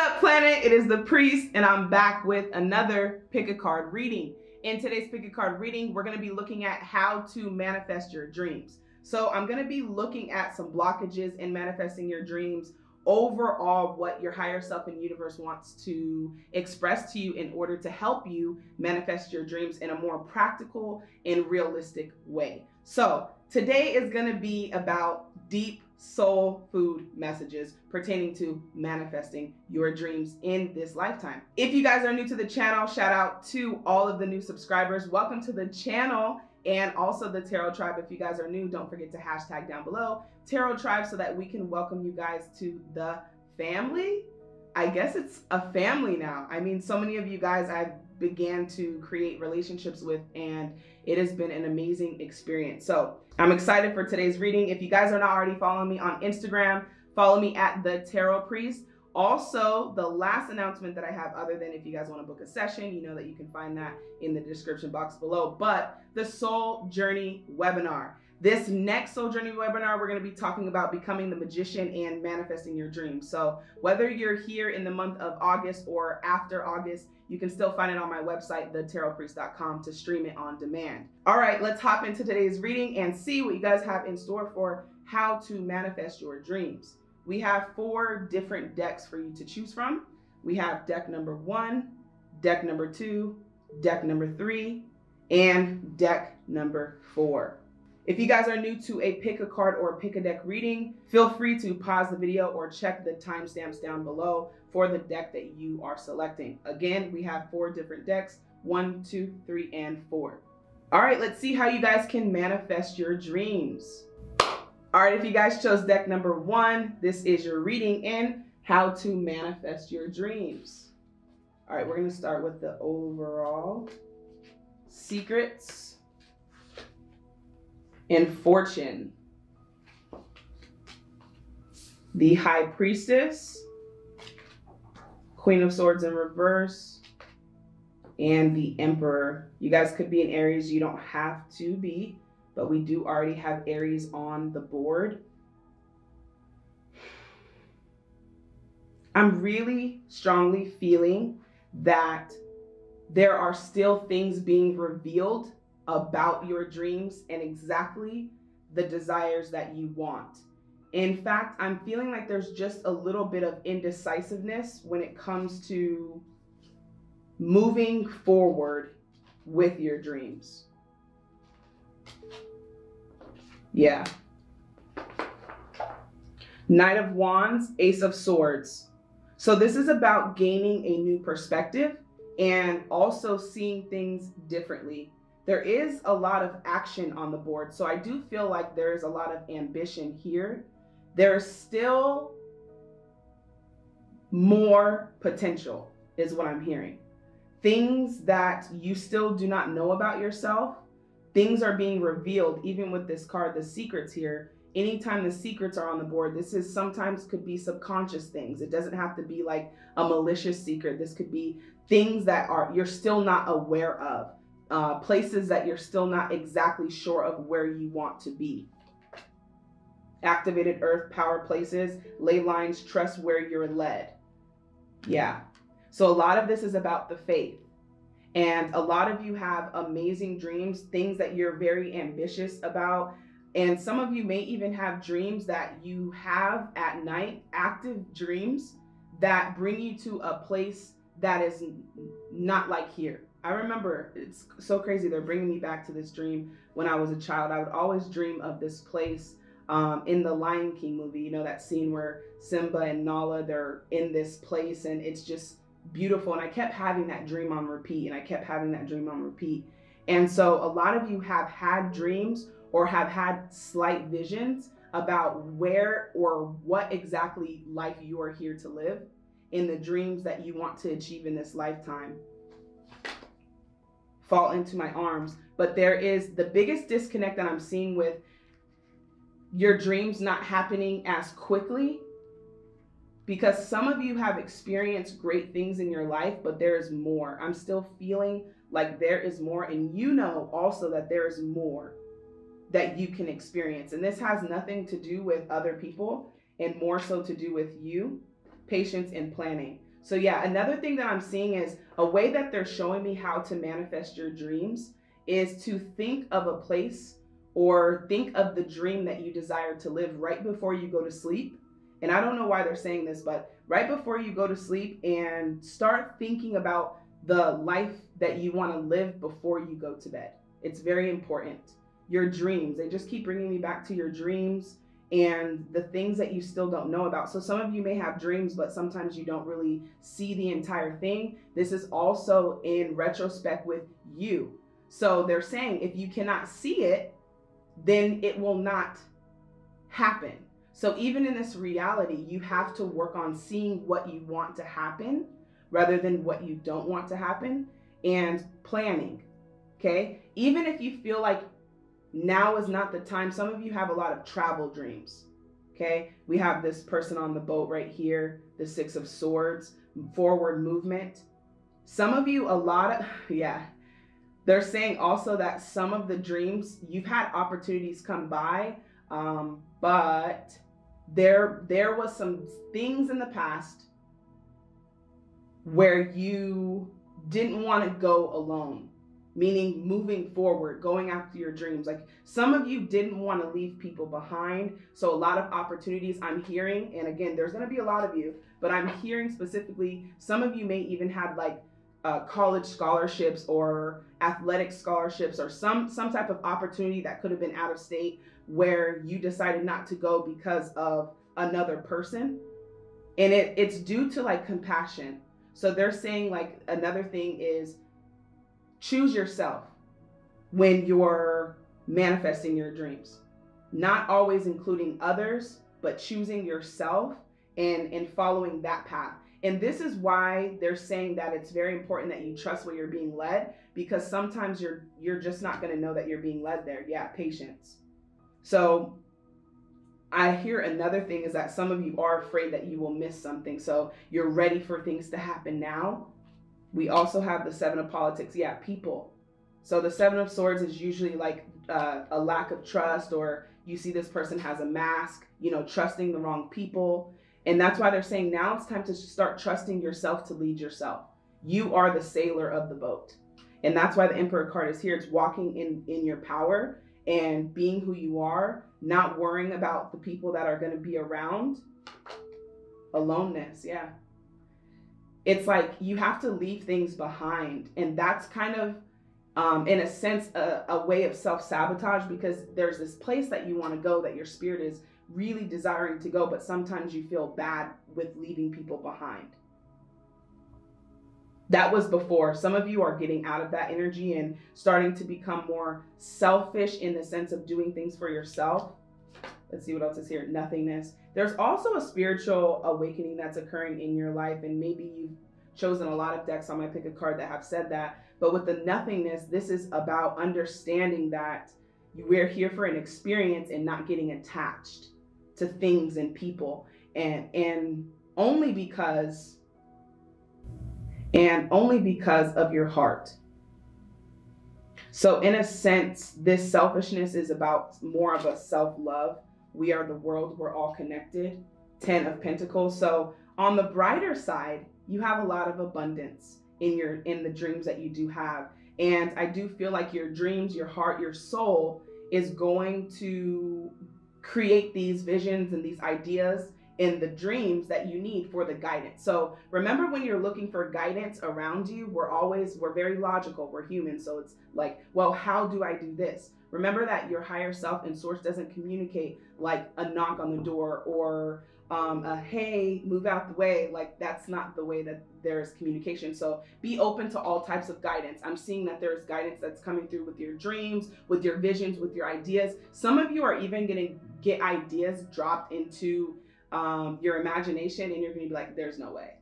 up, planet? It is the priest, and I'm back with another pick a card reading. In today's pick a card reading, we're going to be looking at how to manifest your dreams. So I'm going to be looking at some blockages in manifesting your dreams, overall what your higher self and universe wants to express to you in order to help you manifest your dreams in a more practical and realistic way. So today is going to be about deep soul food messages pertaining to manifesting your dreams in this lifetime. If you guys are new to the channel, shout out to all of the new subscribers. Welcome to the channel and also the Tarot Tribe. If you guys are new, don't forget to hashtag down below Tarot Tribe so that we can welcome you guys to the family. I guess it's a family now. I mean, so many of you guys I've began to create relationships with, and it has been an amazing experience. So I'm excited for today's reading. If you guys are not already following me on Instagram, follow me at the Tarot Priest. Also, the last announcement that I have, other than if you guys want to book a session, you know that you can find that in the description box below, but the Soul Journey webinar. This next Soul Journey webinar, we're going to be talking about becoming the magician and manifesting your dreams. So whether you're here in the month of August or after August, you can still find it on my website, thetarotpriest.com, to stream it on demand. All right, let's hop into today's reading and see what you guys have in store for how to manifest your dreams. We have four different decks for you to choose from. We have deck number 1, deck number 2, deck number 3, and deck number 4. If you guys are new to a pick a card or pick a deck reading, feel free to pause the video or check the timestamps down below for the deck that you are selecting. Again, we have four different decks, 1, 2, 3, and 4. All right, let's see how you guys can manifest your dreams. All right, if you guys chose deck number 1, this is your reading in how to manifest your dreams. All right, we're going to start with the overall secrets and fortune, the High Priestess, Queen of Swords in reverse, and the Emperor. You guys could be in Aries. You don't have to be, but we do already have Aries on the board. I'm really strongly feeling that there are still things being revealed about your dreams and exactly the desires that you want. In fact, I'm feeling like there's just a little bit of indecisiveness when it comes to moving forward with your dreams. Yeah. Knight of Wands, Ace of Swords. So this is about gaining a new perspective and also seeing things differently. There is a lot of action on the board, so I do feel like there is a lot of ambition here. There's still more potential is what I'm hearing. Things that you still do not know about yourself, things are being revealed, even with this card, the secrets here. Anytime the secrets are on the board, this is sometimes could be subconscious things. It doesn't have to be like a malicious secret. This could be things that are you're still not aware of. Places that you're still not exactly sure of where you want to be. Activated earth, power places, ley lines, trust where you're led. Yeah. So a lot of this is about the faith. And a lot of you have amazing dreams, things that you're very ambitious about. And some of you may even have dreams that you have at night, active dreams that bring you to a place that is not like here. I remember, it's so crazy, they're bringing me back to this dream when I was a child. I would always dream of this place in the Lion King movie, you know, that scene where Simba and Nala, they're in this place and it's just beautiful. And I kept having that dream on repeat and I kept having that dream on repeat. And so a lot of you have had dreams or have had slight visions about where or what exactly life you are here to live in the dreams that you want to achieve in this lifetime. Fall into my arms. But there is the biggest disconnect that I'm seeing with your dreams not happening as quickly, because some of you have experienced great things in your life, but there is more. I'm still feeling like there is more, and you know also that there is more that you can experience. And this has nothing to do with other people and more so to do with you, patience and planning. So yeah, another thing that I'm seeing is a way that they're showing me how to manifest your dreams is to think of a place or think of the dream that you desire to live right before you go to sleep. And I don't know why they're saying this, but right before you go to sleep, and start thinking about the life that you want to live before you go to bed. It's very important. Your dreams, they just keep bringing me back to your dreams and the things that you still don't know about. So some of you may have dreams, but sometimes you don't really see the entire thing. This is also in retrospect with you. So they're saying if you cannot see it, then it will not happen. So even in this reality, you have to work on seeing what you want to happen rather than what you don't want to happen, and planning, okay? Even if you feel like now is not the time, some of you have a lot of travel dreams, okay? We have this person on the boat right here, the Six of Swords, forward movement. Some of you, they're saying also that some of the dreams, you've had opportunities come by, but there was some things in the past where you didn't want to go alone, meaning moving forward, going after your dreams. Like some of you didn't want to leave people behind. So a lot of opportunities I'm hearing, and again, there's going to be a lot of you, but I'm hearing specifically, some of you may even have like college scholarships or athletic scholarships or some type of opportunity that could have been out of state where you decided not to go because of another person. And it's due to like compassion. So they're saying like another thing is choose yourself when you're manifesting your dreams, not always including others, but choosing yourself and following that path. And this is why they're saying that it's very important that you trust where you're being led, because sometimes you're just not going to know that you're being led there. Yeah, patience. So I hear another thing is that some of you are afraid that you will miss something. So you're ready for things to happen now. We also have the Seven of Politics. Yeah, people. So the Seven of Swords is usually like a lack of trust, or you see this person has a mask, you know, trusting the wrong people. And that's why they're saying now it's time to start trusting yourself to lead yourself. You are the sailor of the boat. And that's why the Emperor card is here. It's walking in your power and being who you are, not worrying about the people that are going to be around. Aloneness, yeah. It's like you have to leave things behind. And that's kind of, in a sense, a way of self-sabotage, because there's this place that you want to go that your spirit is really desiring to go, but sometimes you feel bad with leaving people behind. That was before. Some of you are getting out of that energy and starting to become more selfish in the sense of doing things for yourself. Let's see what else is here. Nothingness. There's also a spiritual awakening that's occurring in your life, and maybe you've chosen a lot of decks on my pick a card that have said that. But with the nothingness, this is about understanding that we're here for an experience and not getting attached to things and people, and only because of your heart. So in a sense, this selfishness is about more of a self-love. We are the world, we're all connected. 10 of Pentacles. So on the brighter side, you have a lot of abundance in the dreams that you do have. And I do feel like your dreams, your heart, your soul is going to create these visions and these ideas in the dreams that you need for the guidance. So remember, when you're looking for guidance around you, we're very logical, we're human. So it's like, well, how do I do this? Remember that your higher self and source doesn't communicate like a knock on the door or a, hey, move out the way. Like that's not the way that there is communication. So be open to all types of guidance. I'm seeing that there's guidance that's coming through with your dreams, with your visions, with your ideas. Some of you are even gonna get ideas dropped into your imagination, and you're gonna be like, there's no way.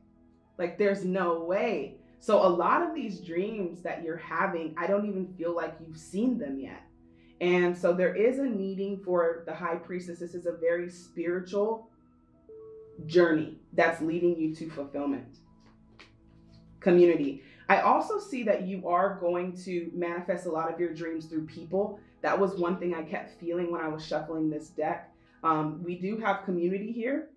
Like there's no way. So a lot of these dreams that you're having, I don't even feel like you've seen them yet. And so there is a needing for the High Priestess. This is a very spiritual journey that's leading you to fulfillment. Community. I also see that you are going to manifest a lot of your dreams through people. That was one thing I kept feeling when I was shuffling this deck. We do have community here,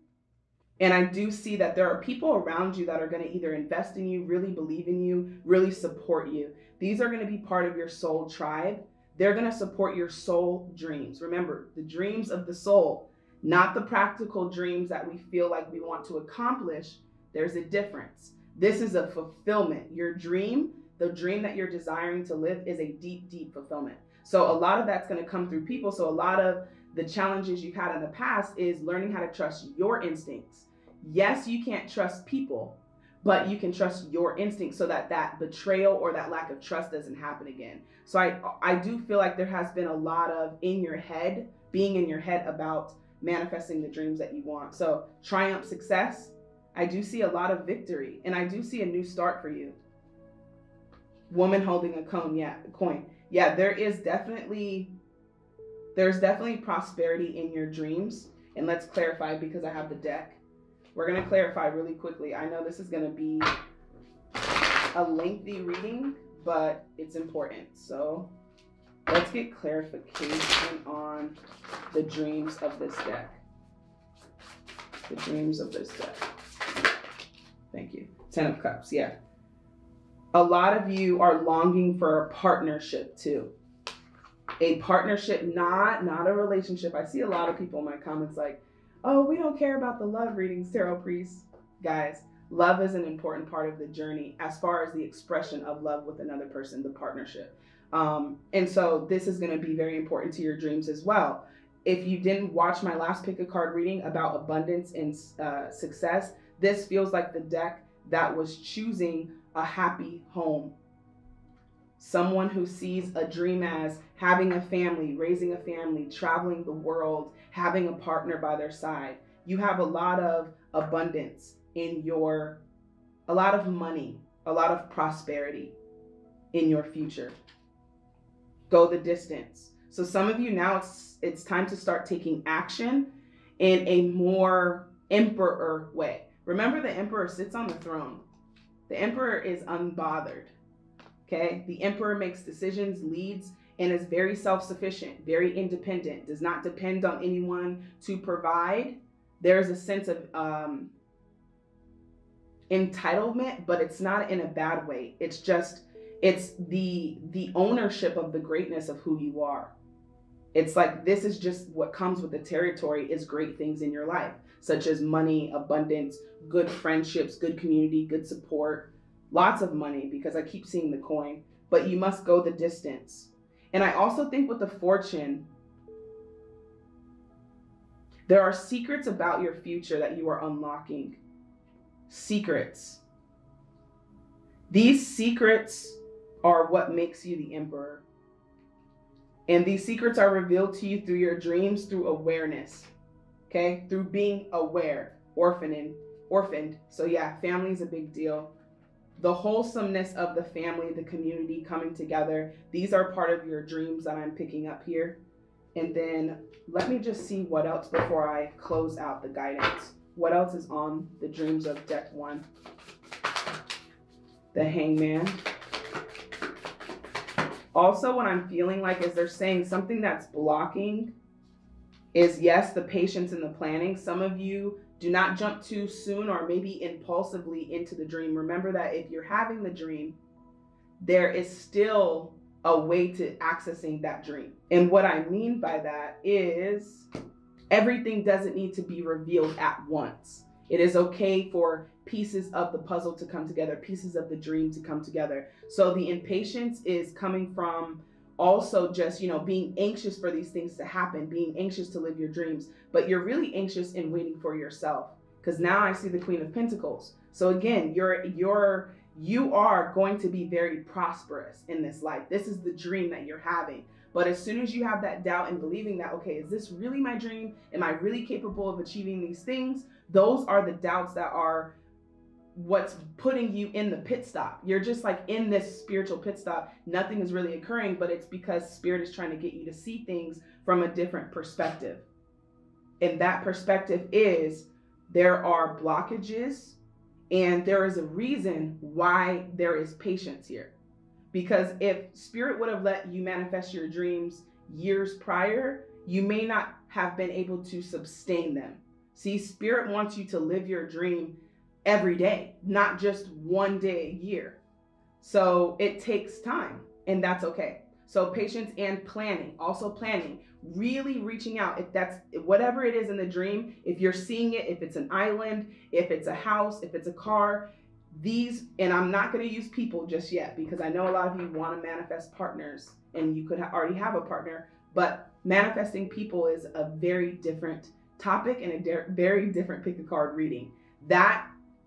And I do see that there are people around you that are going to either invest in you, really believe in you, really support you. These are going to be part of your soul tribe. They're going to support your soul dreams. Remember, the dreams of the soul, not the practical dreams that we feel like we want to accomplish. There's a difference. This is a fulfillment. Your dream, the dream that you're desiring to live, is a deep, deep fulfillment. So a lot of that's going to come through people. So a lot of the challenges you've had in the past is learning how to trust your instincts. Yes, you can't trust people, but you can trust your instincts so that that betrayal or that lack of trust doesn't happen again. So I do feel like there has been a lot of in your head, being in your head about manifesting the dreams that you want. So triumph, success. I do see a lot of victory, and I do see a new start for you. Woman holding a coin. Yeah, coin. Yeah, there's definitely prosperity in your dreams. And let's clarify, because I have the deck. We're going to clarify really quickly. I know this is going to be a lengthy reading, but it's important. So let's get clarification on the dreams of this deck. The dreams of this deck. Thank you. 10 of Cups. Yeah. A lot of you are longing for a partnership too. A partnership, not a relationship. I see a lot of people in my comments like, oh, we don't care about the love readings, Tarot Priest. Guys, love is an important part of the journey as far as the expression of love with another person, the partnership. And so this is going to be very important to your dreams as well. If you didn't watch my last pick a card reading about abundance and success, this feels like the deck that was choosing a happy home. Someone who sees a dream as having a family, raising a family, traveling the world, having a partner by their side. You have a lot of abundance in your, a lot of money, a lot of prosperity in your future. Go the distance. So some of you now, it's time to start taking action in a more emperor way. Remember, the emperor sits on the throne. The emperor is unbothered. Okay. The emperor makes decisions, leads, and is very self-sufficient, very independent, does not depend on anyone to provide. There's a sense of entitlement, but it's not in a bad way. It's just, it's the ownership of the greatness of who you are. It's like, this is just what comes with the territory, is great things in your life, such as money, abundance, good friendships, good community, good support. Lots of money, because I keep seeing the coin, but you must go the distance. And I also think with the fortune, there are secrets about your future that you are unlocking. Secrets. These secrets are what makes you the emperor. And these secrets are revealed to you through your dreams, through awareness, okay? Through being aware, orphaned. So yeah, family is a big deal. The wholesomeness of the family, the community coming together. These are part of your dreams that I'm picking up here. And then let me just see what else before I close out the guidance. What else is on the dreams of deck one? The Hangman. Also, what I'm feeling like is they're saying something that's blocking is, yes, the patience and the planning. Some of you do not jump too soon or maybe impulsively into the dream. Remember that if you're having the dream, there is still a way to accessing that dream. And what I mean by that is everything doesn't need to be revealed at once. It is okay for pieces of the puzzle to come together, pieces of the dream to come together. So the impatience is coming from also just, you know, being anxious for these things to happen, being anxious to live your dreams, but you're really anxious and waiting for yourself. Because now I see the Queen of Pentacles. So again, you are going to be very prosperous in this life. This is the dream that you're having. But as soon as you have that doubt and believing that, okay, is this really my dream? Am I really capable of achieving these things? Those are the doubts that are what's putting you in the pit stop. You're just like in this spiritual pit stop. Nothing is really occurring, but it's because spirit is trying to get you to see things from a different perspective. And that perspective is there are blockages, and there is a reason why there is patience here. Because if spirit would have let you manifest your dreams years prior, you may not have been able to sustain them. See, Spirit wants you to live your dream every day, not just one day a year. So it takes time, and that's okay. So patience and planning, also planning, really reaching out. If that's whatever it is in the dream, if you're seeing it, if it's an island, if it's a house, if it's a car, these, and I'm not going to use people just yet because I know a lot of you want to manifest partners and you could already have a partner, but manifesting people is a very different topic and a very different pick a card reading. That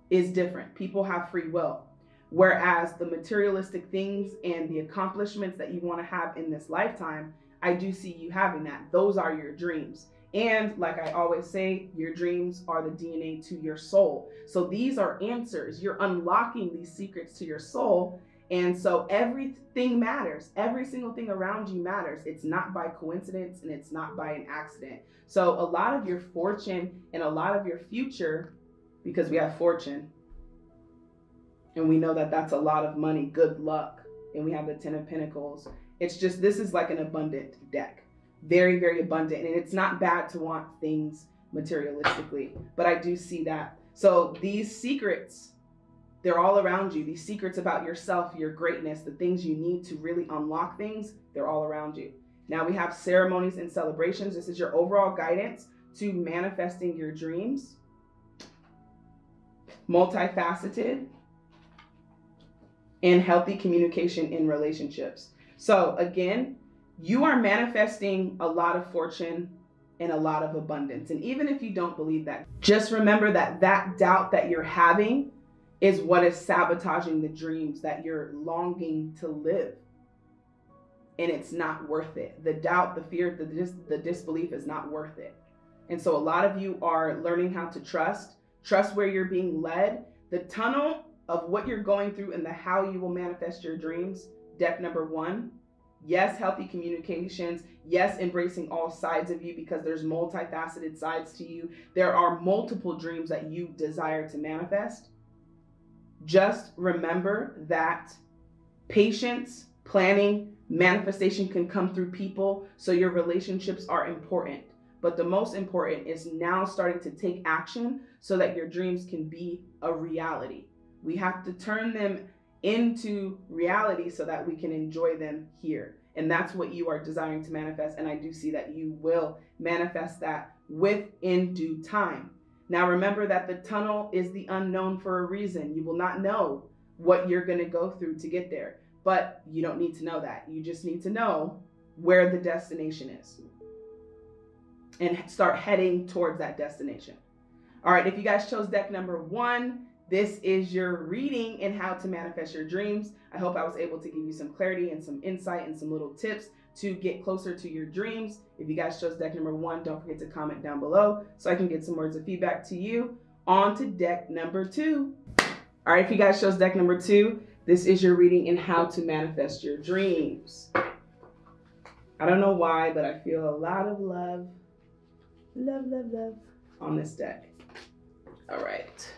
is different. People have free will. Whereas the materialistic things and the accomplishments that you want to have in this lifetime, I do see you having that. Those are your dreams. And like I always say, your dreams are the DNA to your soul. So these are answers. You're unlocking these secrets to your soul. And so everything matters. Every single thing around you matters. It's not by coincidence and it's not by an accident. So a lot of your fortune and a lot of your future, because we have fortune, and we know that that's a lot of money, good luck. And we have the 10 of Pentacles. It's just, this is like an abundant deck. Very, very abundant. And it's not bad to want things materialistically, but I do see that. So these secrets, they're all around you. These secrets about yourself, your greatness, the things you need to really unlock things, they're all around you. Now we have ceremonies and celebrations. This is your overall guidance to manifesting your dreams. Multifaceted. And healthy communication in relationships. So again, you are manifesting a lot of fortune and a lot of abundance. And even if you don't believe that, just remember that that doubt that you're having is what is sabotaging the dreams that you're longing to live. And it's not worth it. The doubt, the fear, the disbelief is not worth it. And so a lot of you are learning how to trust where you're being led. The tunnel of what you're going through and the how you will manifest your dreams. Deck number one, yes, healthy communications. Yes, embracing all sides of you because there's multifaceted sides to you. There are multiple dreams that you desire to manifest. Just remember that patience, planning, manifestation can come through people. So your relationships are important. But the most important is now starting to take action so that your dreams can be a reality. We have to turn them into reality so that we can enjoy them here. And that's what you are desiring to manifest. And I do see that you will manifest that within due time. Now, remember that the tunnel is the unknown for a reason. You will not know what you're going to go through to get there, but you don't need to know that. You just need to know where the destination is and start heading towards that destination. All right. If you guys chose deck number one, this is your reading in how to manifest your dreams. I hope I was able to give you some clarity and some insight and some little tips to get closer to your dreams. If you guys chose deck number one, don't forget to comment down below so I can get some words of feedback to you. On to deck number two. All right, if you guys chose deck number two, this is your reading in how to manifest your dreams. I don't know why, but I feel a lot of love on this deck. All right.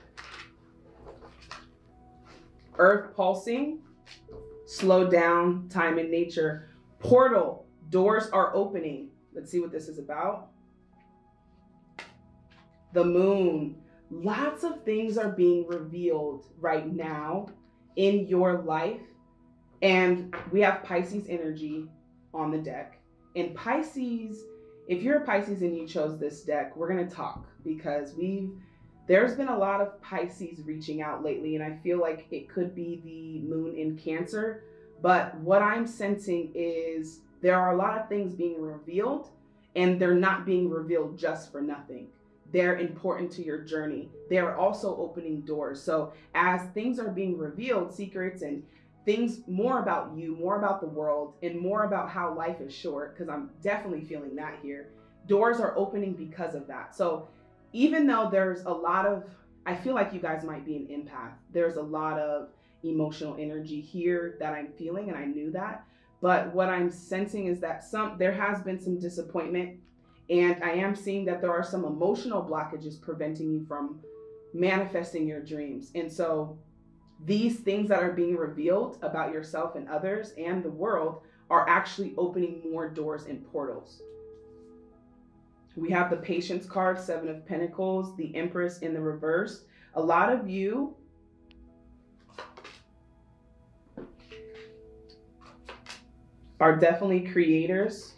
Earth pulsing, slow down, time in nature, portal, doors are opening. Let's see what this is about. The moon, lots of things are being revealed right now in your life. And we have Pisces energy on the deck. And Pisces, if you're a Pisces and you chose this deck, we're going to talk because there's been a lot of Pisces reaching out lately, and I feel like it could be the moon in Cancer. But what I'm sensing is there are a lot of things being revealed, and they're not being revealed just for nothing. They're important to your journey. They're also opening doors. So as things are being revealed, secrets and things more about you, more about the world, and more about how life is short, because I'm definitely feeling that here. Doors are opening because of that. So even though there's a lot of, I feel like you guys might be an empath. There's a lot of emotional energy here that I'm feeling, and I knew that. But what I'm sensing is that there has been some disappointment, and I am seeing that there are some emotional blockages preventing you from manifesting your dreams. And so these things that are being revealed about yourself and others and the world are actually opening more doors and portals. We have the Patience card, Seven of Pentacles, the Empress in the reverse. A lot of you are definitely creators.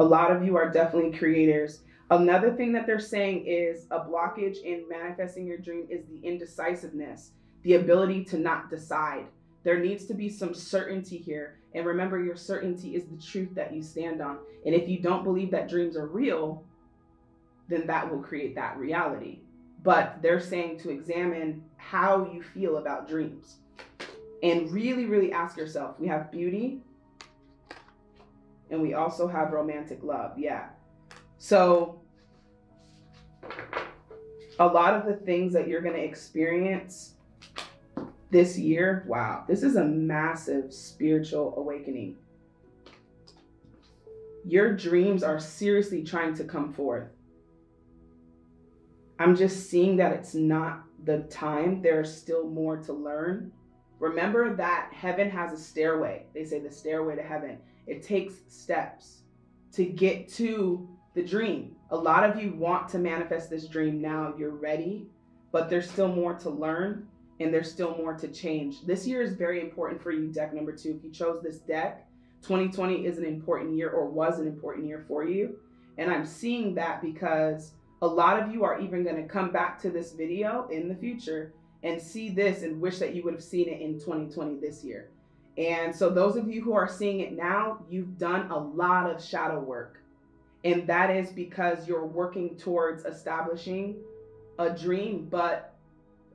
A lot of you are definitely creators. Another thing that they're saying is a blockage in manifesting your dream is the indecisiveness, the ability to not decide. There needs to be some certainty here. And remember, your certainty is the truth that you stand on. And if you don't believe that dreams are real, then that will create that reality. But they're saying to examine how you feel about dreams and really, really ask yourself. We have beauty and we also have romantic love. Yeah. So a lot of the things that you're going to experience this year, wow, this is a massive spiritual awakening. Your dreams are seriously trying to come forth. I'm just seeing that it's not the time. There's still more to learn. Remember that heaven has a stairway. They say the stairway to heaven. It takes steps to get to the dream. A lot of you want to manifest this dream now. You're ready, but there's still more to learn. And there's still more to change. This year is very important for you, deck number two. If you chose this deck, 2020 is an important year, or was an important year for you. And I'm seeing that because a lot of you are even going to come back to this video in the future and see this and wish that you would have seen it in 2020 this year. And so those of you who are seeing it now, you've done a lot of shadow work. And that is because you're working towards establishing a dream, but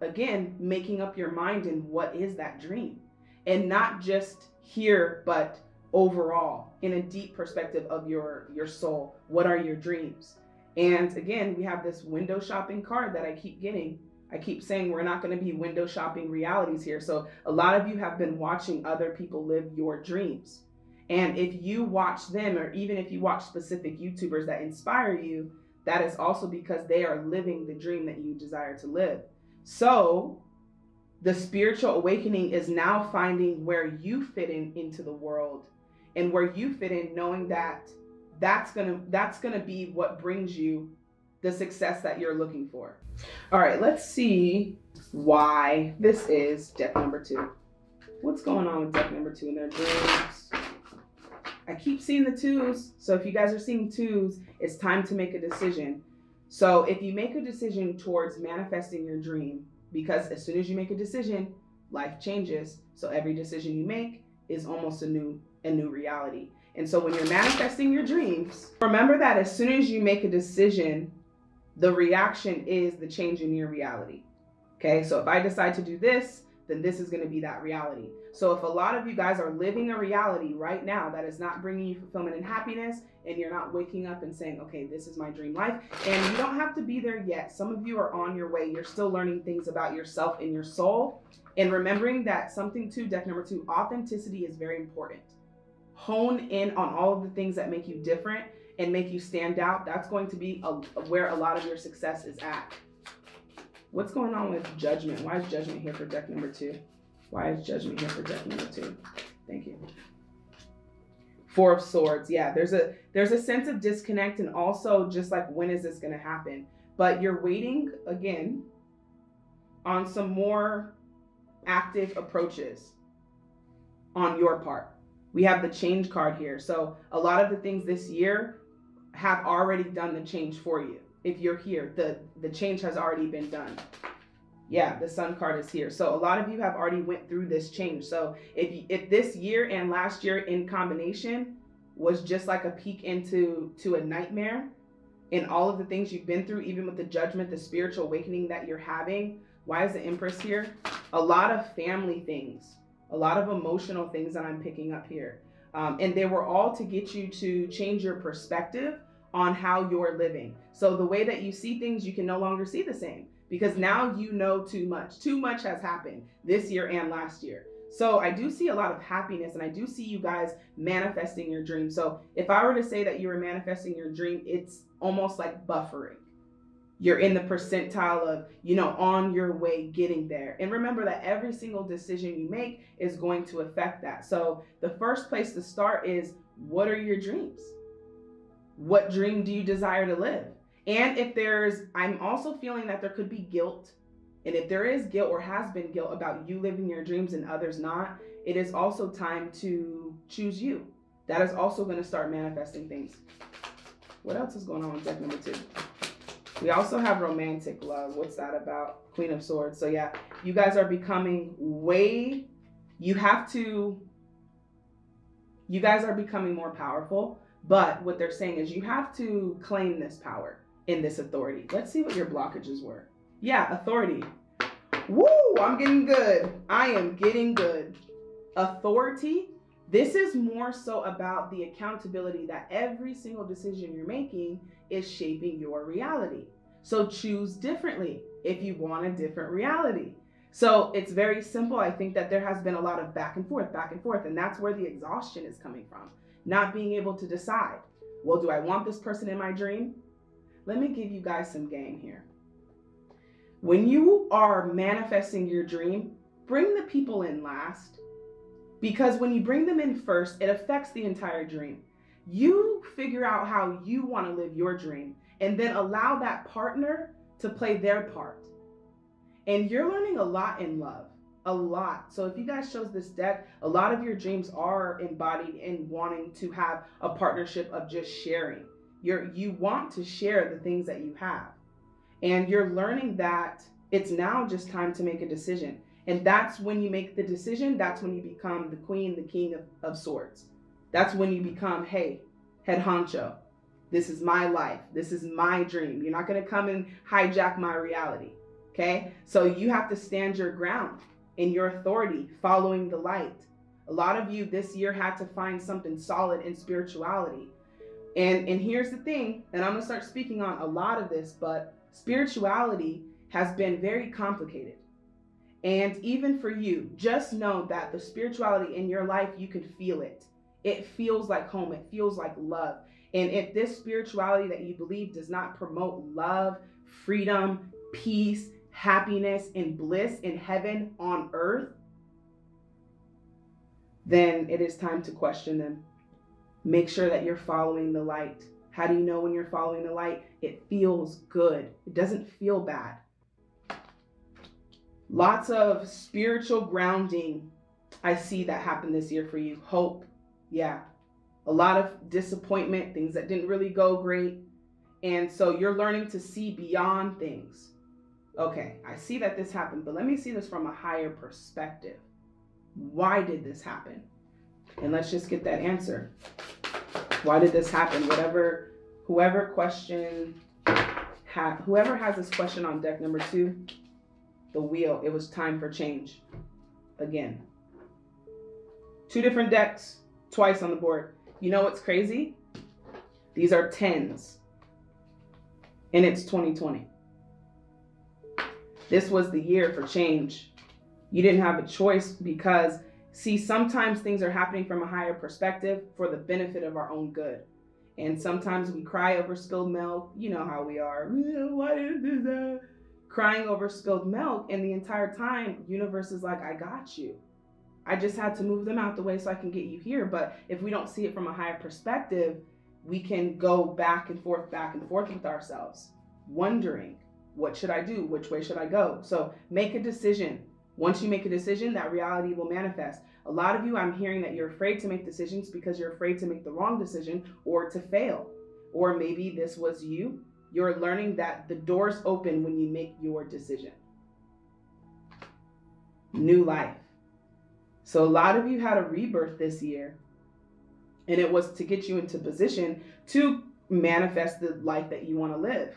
again, making up your mind in what is that dream, and not just here, but overall in a deep perspective of your soul. What are your dreams? And again, we have this window shopping card that I keep getting. I keep saying we're not going to be window shopping realities here. So a lot of you have been watching other people live your dreams. And if you watch them, or even if you watch specific YouTubers that inspire you, that is also because they are living the dream that you desire to live. So the spiritual awakening is now finding where you fit in into the world, and where you fit in, knowing that that's gonna be what brings you the success that you're looking for. All right, let's see why this is deck number two. What's going on with deck number two in their dreams? I keep seeing the twos. So if you guys are seeing twos, it's time to make a decision. So if you make a decision towards manifesting your dream, because as soon as you make a decision, life changes. So every decision you make is almost a new reality. And so when you're manifesting your dreams, remember that as soon as you make a decision, the reaction is the change in your reality. Okay, so if I decide to do this, then this is going to be that reality. So if a lot of you guys are living a reality right now that is not bringing you fulfillment and happiness, and you're not waking up and saying, okay, this is my dream life, and you don't have to be there yet. Some of you are on your way. You're still learning things about yourself and your soul, and remembering that something too, deck number two, authenticity is very important. Hone in on all of the things that make you different and make you stand out. That's going to be where a lot of your success is at. What's going on with judgment? Why is judgment here for deck number two? Why is judgment here for deck number two? Thank you. Four of Swords. Yeah, there's a sense of disconnect, and also just like, when is this going to happen? But you're waiting again on some more active approaches on your part. We have the Change card here. So a lot of the things this year have already done the change for you. If you're here, the change has already been done. Yeah, the Sun card is here. So a lot of you have already went through this change. So if this year and last year in combination was just like a peek into a nightmare, and all of the things you've been through, even with the judgment, the spiritual awakening that you're having. Why is the Empress here? A lot of family things, a lot of emotional things that I'm picking up here. And they were all to get you to change your perspective on how you're living. So the way that you see things, you can no longer see the same, because now you know too much. Too much has happened this year and last year. So I do see a lot of happiness, and I do see you guys manifesting your dream. So if I were to say that you were manifesting your dream, it's almost like buffering. You're in the percentile of, you know, on your way getting there. And remember that every single decision you make is going to affect that. So the first place to start is, what are your dreams? What dream do you desire to live? And if there's, I'm also feeling that there could be guilt. And if there is guilt or has been guilt about you living your dreams and others not, it is also time to choose you. That is also going to start manifesting things. What else is going on with deck number two? We also have romantic love. What's that about? Queen of Swords. So yeah, you guys are becoming way, you guys are becoming more powerful. But what they're saying is you have to claim this power and this authority. Let's see what your blockages were. Yeah, authority. Woo, I'm getting good. I am getting good. Authority. This is more so about the accountability that every single decision you're making is shaping your reality. So choose differently if you want a different reality. So it's very simple. I think that there has been a lot of back and forth. And that's where the exhaustion is coming from. Not being able to decide, well, do I want this person in my dream? Let me give you guys some game here. When you are manifesting your dream, bring the people in last, because when you bring them in first, it affects the entire dream. You figure out how you want to live your dream and then allow that partner to play their part. And you're learning a lot in love. A lot. So if you guys chose this deck, a lot of your dreams are embodied in wanting to have a partnership of just sharing. You want to share the things that you have. And you're learning that it's now just time to make a decision. And that's when you make the decision. That's when you become the queen, the king of swords. That's when you become, hey, head honcho. This is my life. This is my dream. You're not going to come and hijack my reality. Okay. So you have to stand your ground. In your authority, following the light. A lot of you this year had to find something solid in spirituality. And here's the thing, and I'm gonna start speaking on a lot of this, but spirituality has been very complicated. And even for you, just know that the spirituality in your life, you can feel it. It feels like home, it feels like love. And if this spirituality that you believe does not promote love, freedom, peace, happiness and bliss in heaven on earth, then it is time to question them. Make sure that you're following the light. How do you know when you're following the light? It feels good. It doesn't feel bad. Lots of spiritual grounding. I see that happen this year for you. Hope. Yeah. A lot of disappointment, things that didn't really go great. And so you're learning to see beyond things. Okay, I see that this happened, but let me see this from a higher perspective. Why did this happen? And let's just get that answer. Why did this happen? Whoever has this question on deck number two, the wheel, it was time for change. Again, two different decks, twice on the board. You know what's crazy? These are 10s and it's 2020. This was the year for change. You didn't have a choice because, see, sometimes things are happening from a higher perspective for the benefit of our own good. And sometimes we cry over spilled milk. You know how we are. Why did this happen? Crying over spilled milk. And the entire time, universe is like, I got you. I just had to move them out the way so I can get you here. But if we don't see it from a higher perspective, we can go back and forth with ourselves, wondering. What should I do? Which way should I go? So make a decision. Once you make a decision, that reality will manifest. A lot of you, I'm hearing that you're afraid to make decisions because you're afraid to make the wrong decision or to fail. Or maybe this was you. You're learning that the doors open when you make your decision. New life. So a lot of you had a rebirth this year. And it was to get you into position to manifest the life that you want to live.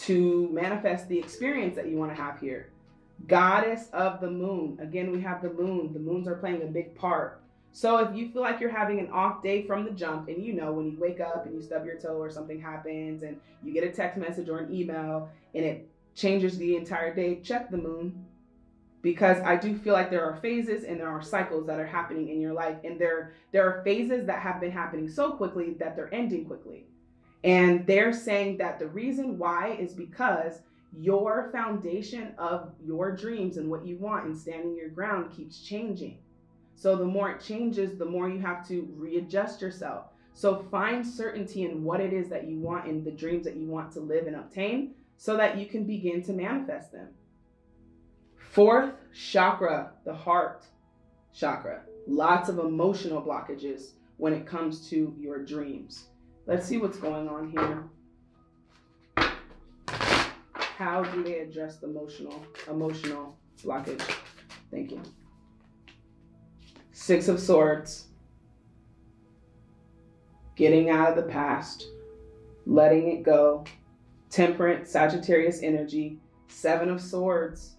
To manifest the experience that you want to have here. Goddess of the moon. Again, we have the moon. The moons are playing a big part. So if you feel like you're having an off day from the jump, and you know, when you wake up and you stub your toe or something happens and you get a text message or an email and it changes the entire day, check the moon. Because I do feel like there are phases and there are cycles that are happening in your life. And there are phases that have been happening so quickly that they're ending quickly. And they're saying that the reason why is because your foundation of your dreams and what you want and standing your ground keeps changing. So the more it changes, the more you have to readjust yourself. So find certainty in what it is that you want and the dreams that you want to live and obtain so that you can begin to manifest them. Fourth chakra, the heart chakra. Lots of emotional blockages when it comes to your dreams. Let's see what's going on here. How do they address the emotional blockage? Thank you. Six of Swords. Getting out of the past, letting it go. Temperance, Sagittarius energy. Seven of Swords.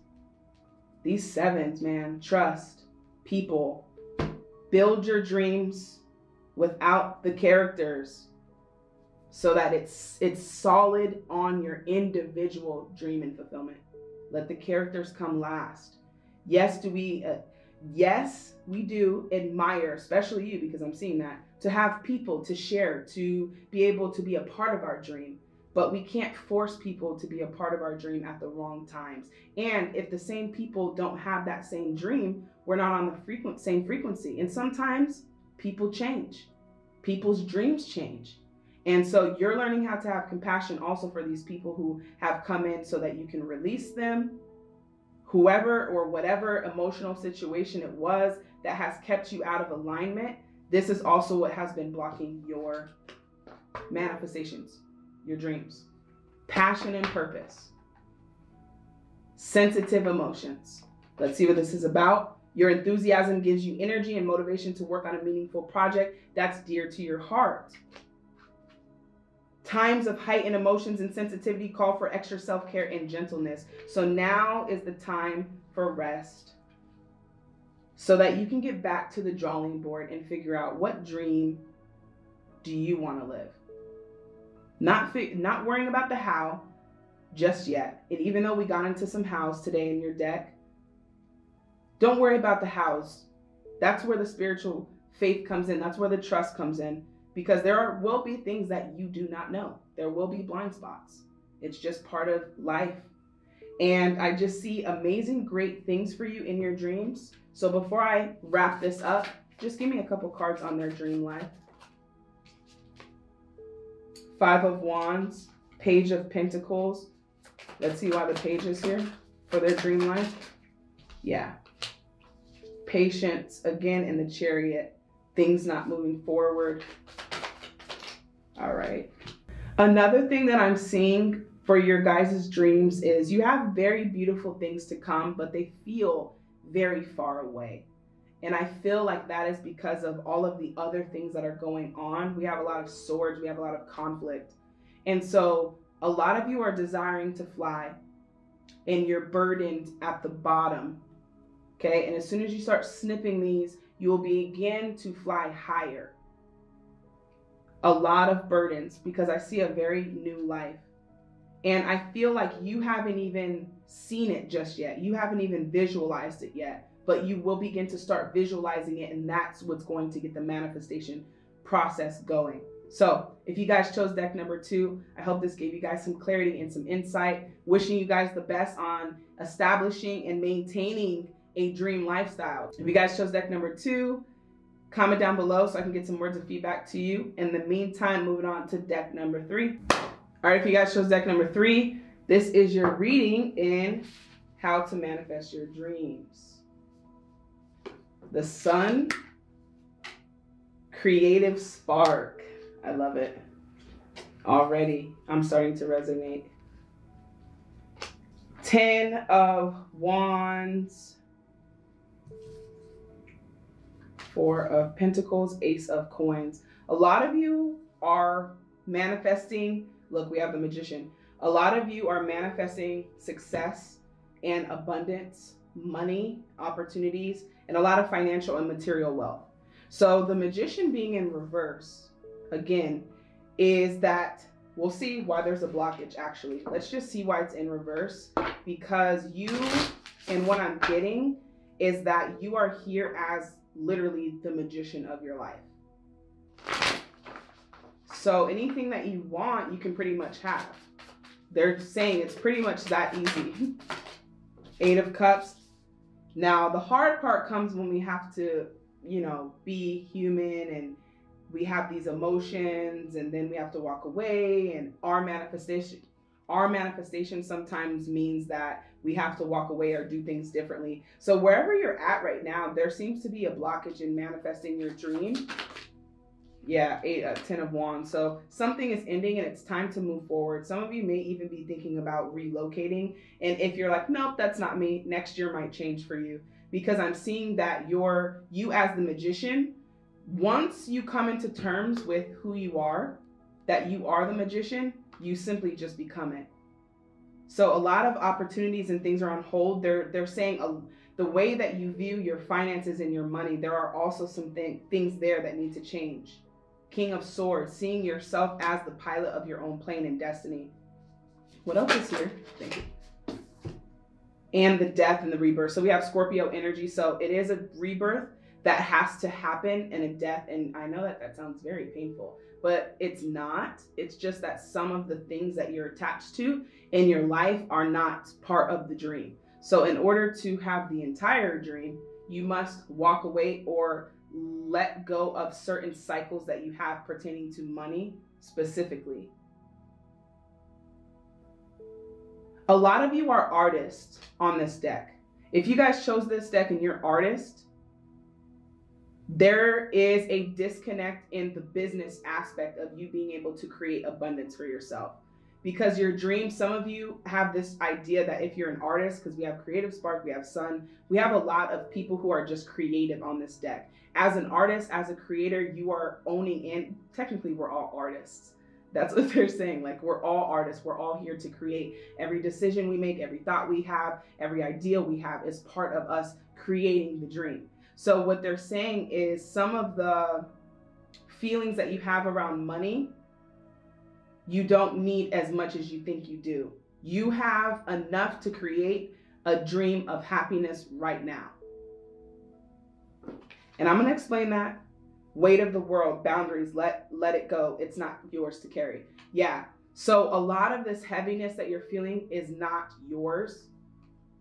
These sevens, man, trust people. Build your dreams without the characters so that it's solid on your individual dream and fulfillment. Let the characters come last. Yes, we do admire, especially you, because I'm seeing that, to have people to share, to be able to be a part of our dream. But we can't force people to be a part of our dream at the wrong times. And if the same people don't have that same dream, we're not on the same frequency. And sometimes people change. People's dreams change. And so you're learning how to have compassion also for these people who have come in so that you can release them, whoever or whatever emotional situation it was that has kept you out of alignment. This is also what has been blocking your manifestations, your dreams. Passion and purpose. Sensitive emotions. Let's see what this is about. Your enthusiasm gives you energy and motivation to work on a meaningful project that's dear to your heart. Times of heightened emotions and sensitivity call for extra self-care and gentleness. So now is the time for rest so that you can get back to the drawing board and figure out what dream do you want to live. Not worrying about the how just yet. And even though we got into some hows today in your deck, don't worry about the hows. That's where the spiritual faith comes in. That's where the trust comes in. Because will be things that you do not know. There will be blind spots. It's just part of life. And I just see amazing, great things for you in your dreams. So before I wrap this up, just give me a couple cards on their dream life. Five of Wands, Page of Pentacles. Let's see why the page is here for their dream life. Yeah. Patience, again, in the Chariot. Things not moving forward. All right. Another thing that I'm seeing for your guys' dreams is you have very beautiful things to come, but they feel very far away. And I feel like that is because of all of the other things that are going on. We have a lot of swords. We have a lot of conflict. And so a lot of you are desiring to fly and you're burdened at the bottom. Okay. And as soon as you start snipping these, you will begin to fly higher. A lot of burdens because I see a very new life. And I feel like you haven't even seen it just yet. You haven't even visualized it yet, but you will begin to start visualizing it. And that's what's going to get the manifestation process going. So if you guys chose deck number 2, I hope this gave you guys some clarity and some insight. Wishing you guys the best on establishing and maintaining a dream lifestyle. If you guys chose deck number 2, comment down below so I can get some words of feedback to you. In the meantime, moving on to deck number 3. All right, if you guys chose deck number 3, this is your reading in How to Manifest Your Dreams. The Sun, Creative Spark. I love it. Already, I'm starting to resonate. 10 of Wands. 4 of Pentacles, Ace of Coins. A lot of you are manifesting. Look, we have the Magician. A lot of you are manifesting success and abundance, money, opportunities, and a lot of financial and material wealth. So the Magician being in reverse, again, is that we'll see why there's a blockage actually. Let's just see why it's in reverse, because you, and what I'm getting is that you are here as literally the magician of your life. So anything that you want, you can pretty much have. They're saying it's pretty much that easy. 8 of Cups. Now the hard part comes when we have to, you know, be human and we have these emotions and then we have to walk away, and our manifestation sometimes means that we have to walk away or do things differently. So wherever you're at right now, there seems to be a blockage in manifesting your dream. Yeah, 10 of Wands. So something is ending and it's time to move forward. Some of you may even be thinking about relocating. And if you're like, nope, that's not me, next year might change for you, because I'm seeing that you as the magician, once you come into terms with who you are, that you are the magician, you simply just become it. So a lot of opportunities and things are on hold. They're saying the way that you view your finances and your money, there are also some things there that need to change. King of Swords, seeing yourself as the pilot of your own plane and destiny. What else is here? Thank you. And the death and the rebirth. So we have Scorpio energy. So it is a rebirth that has to happen and a death. And I know that that sounds very painful, but it's not. It's just that some of the things that you're attached to in your life are not part of the dream. So in order to have the entire dream, you must walk away or let go of certain cycles that you have pertaining to money specifically. A lot of you are artists on this deck. If you guys chose this deck and you're artists, there is a disconnect in the business aspect of you being able to create abundance for yourself. Because your dream, some of you have this idea that if you're an artist, because we have Creative Spark, we have Sun, we have a lot of people who are just creative on this deck. As an artist, as a creator, you are owning in, technically we're all artists. That's what they're saying. Like, we're all artists. We're all here to create. Every decision we make, every thought we have, every idea we have is part of us creating the dream. So what they're saying is some of the feelings that you have around money, you don't need as much as you think you do. You have enough to create a dream of happiness right now. And I'm gonna explain that. Weight of the world, boundaries, let it go. It's not yours to carry. Yeah, so a lot of this heaviness that you're feeling is not yours.